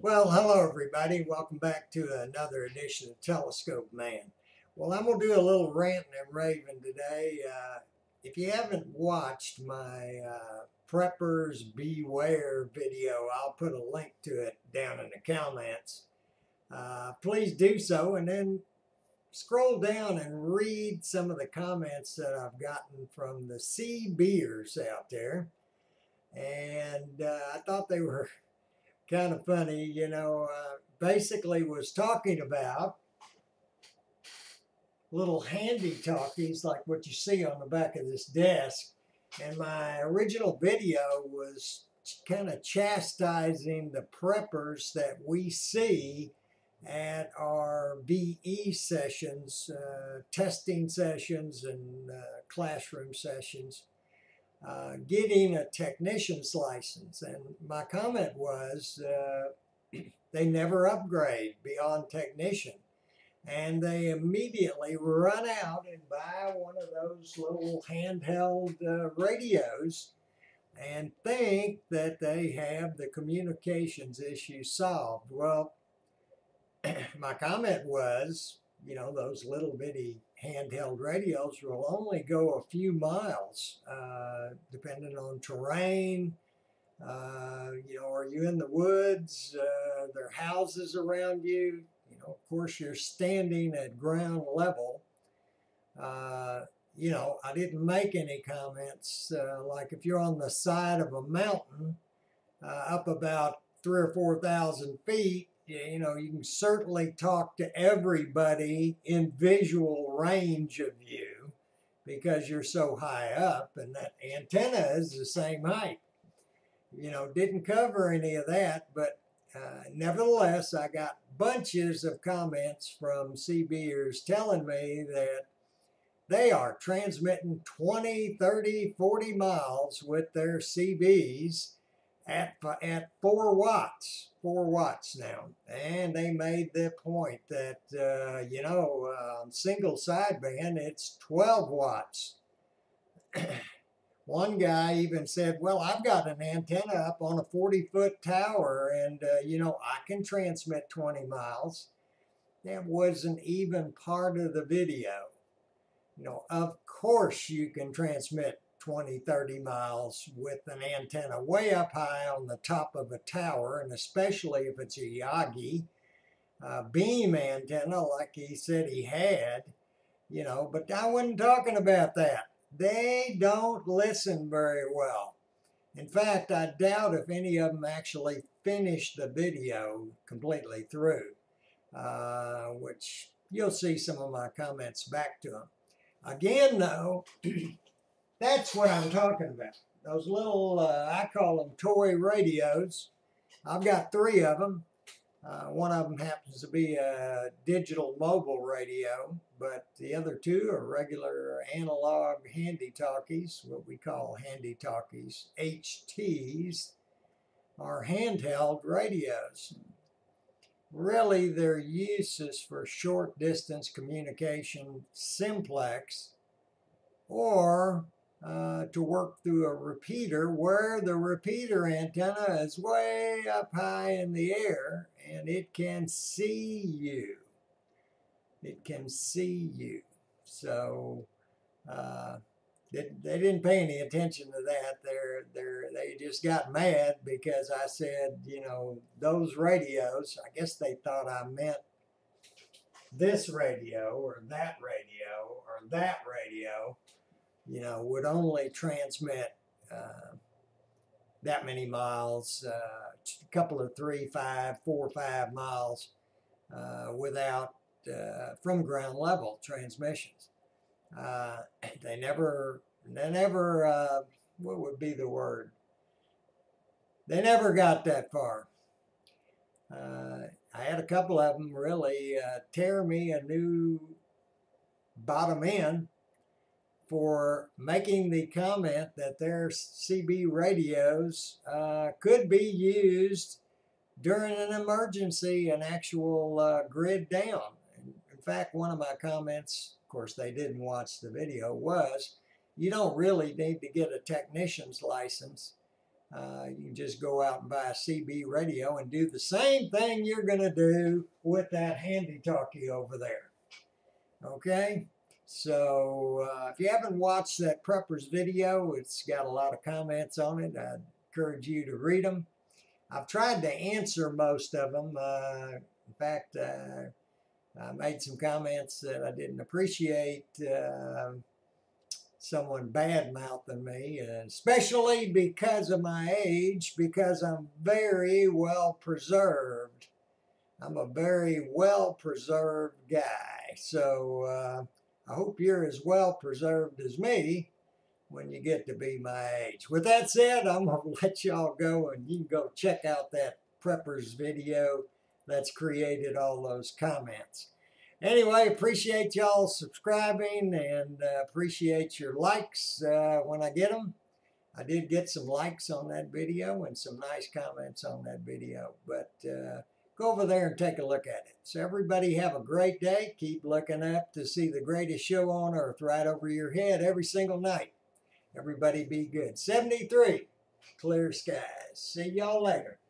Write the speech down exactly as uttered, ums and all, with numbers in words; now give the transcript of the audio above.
Well, hello everybody. Welcome back to another edition of Telescope Man. Well, I'm going to do a little ranting and raving today. Uh, if you haven't watched my uh, Preppers Beware video, I'll put a link to it down in the comments. Uh, please do so, and then scroll down and read some of the comments that I've gotten from the CBers out there. And uh, I thought they were kind of funny, you know. Uh, basically was talking about little handy talkies like what you see on the back of this desk, and my original video was kind of chastising the preppers that we see at our B E sessions, uh, testing sessions and uh, classroom sessions, Uh, getting a technician's license. And my comment was uh, they never upgrade beyond technician, and they immediately run out and buy one of those little handheld uh, radios and think that they have the communications issue solved. Well, my comment was, you know, those little bitty handheld radios will only go a few miles, uh, depending on terrain. Uh, you know, are you in the woods? Uh, there are houses around you. You know, of course, you're standing at ground level. Uh, you know, I didn't make any comments uh, like if you're on the side of a mountain uh, up about three or four thousand feet. You know, you can certainly talk to everybody in visual range of you because you're so high up, and that antenna is the same height. You know, didn't cover any of that, but uh, nevertheless, I got bunches of comments from CBers telling me that they are transmitting twenty, thirty, forty miles with their C Bs at, at four watts. Four watts now, and they made the point that uh, you know, uh, on single sideband it's twelve watts. One guy even said, "Well, I've got an antenna up on a forty foot tower, and uh, you know, I can transmit twenty miles." That wasn't even part of the video. You know, of course you can transmit twenty, thirty miles with an antenna way up high on the top of a tower, and especially if it's a Yagi uh, beam antenna like he said he had, you know, but I wasn't talking about that. They don't listen very well. In fact, I doubt if any of them actually finished the video completely through, uh, which you'll see some of my comments back to them. Again, though, that's what I'm talking about. Those little, uh, I call them toy radios. I've got three of them. Uh, one of them happens to be a digital mobile radio, but the other two are regular analog handy talkies, what we call handy talkies. H Ts are handheld radios. Really, their use is for short distance communication, simplex, or Uh, to work through a repeater where the repeater antenna is way up high in the air and it can see you. It can see you. So uh, they, they didn't pay any attention to that. They're, they're, they just got mad because I said, you know, those radios. I guess they thought I meant this radio or that radio or that radio, you know, would only transmit uh, that many miles, uh, a couple of three, five, four, five miles uh, without, uh, from ground level transmissions. Uh, they never, they never, uh, what would be the word? They never got that far. Uh, I had a couple of them really uh, tear me a new bottom end for making the comment that their C B radios uh, could be used during an emergency, an actual uh, grid down. In fact, one of my comments, of course they didn't watch the video, was you don't really need to get a technician's license Uh, you can just go out and buy a C B radio and do the same thing you're going to do with that handy-talkie over there. Okay? So, uh, if you haven't watched that Preppers video, it's got a lot of comments on it. I'd encourage you to read them. I've tried to answer most of them. Uh, in fact, uh, I made some comments that I didn't appreciate. Uh, someone bad-mouthing me, especially because of my age, because I'm very well preserved. I'm a very well-preserved guy. So uh, I hope you're as well-preserved as me when you get to be my age. With that said, I'm going to let y'all go, and you can go check out that Preppers video that's created all those comments. Anyway, appreciate y'all subscribing, and uh, appreciate your likes uh, when I get them. I did get some likes on that video and some nice comments on that video. But uh, go over there and take a look at it. So everybody have a great day. Keep looking up to see the greatest show on earth right over your head every single night. Everybody be good. seventy-three, clear skies. See y'all later.